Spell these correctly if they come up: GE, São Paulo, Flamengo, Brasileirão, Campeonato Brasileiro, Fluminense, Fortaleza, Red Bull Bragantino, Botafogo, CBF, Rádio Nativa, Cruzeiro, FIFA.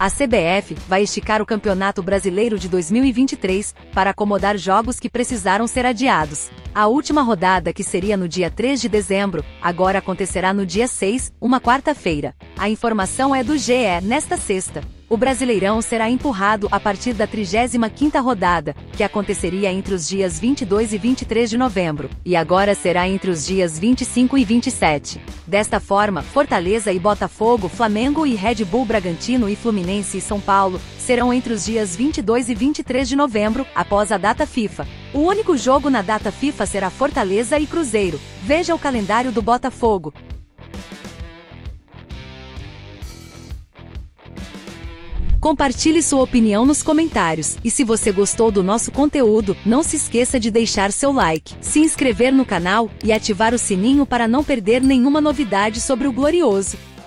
A CBF vai esticar o Campeonato Brasileiro de 2023 para acomodar jogos que precisaram ser adiados. A última rodada, que seria no dia 3 de dezembro, agora acontecerá no dia 6, uma quarta-feira. A informação é do GE nesta sexta. O Brasileirão será empurrado a partir da 35ª rodada, que aconteceria entre os dias 22 e 23 de novembro, e agora será entre os dias 25 e 27. Desta forma, Fortaleza e Botafogo, Flamengo e Red Bull Bragantino e Fluminense e São Paulo serão entre os dias 22 e 23 de novembro, após a data FIFA. O único jogo na data FIFA será Fortaleza e Cruzeiro. Veja o calendário do Botafogo. Compartilhe sua opinião nos comentários, e se você gostou do nosso conteúdo, não se esqueça de deixar seu like, se inscrever no canal e ativar o sininho para não perder nenhuma novidade sobre o Glorioso.